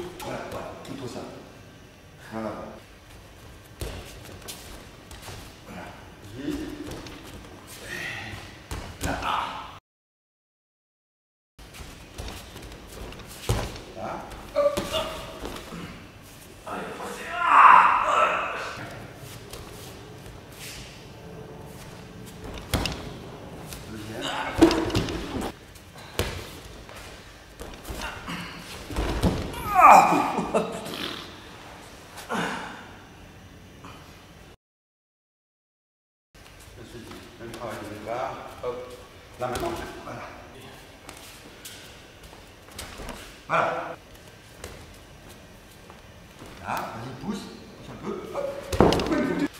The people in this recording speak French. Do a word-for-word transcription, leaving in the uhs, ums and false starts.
plutôt, voilà, voilà, plutôt ça. Voilà. Voilà. Là. Là. Hop. Allez, c'est ah. Deuxième. Même travail de départ, hop, là maintenant, voilà. Voilà. Là, vas-y, pousse, pousse un peu, hop.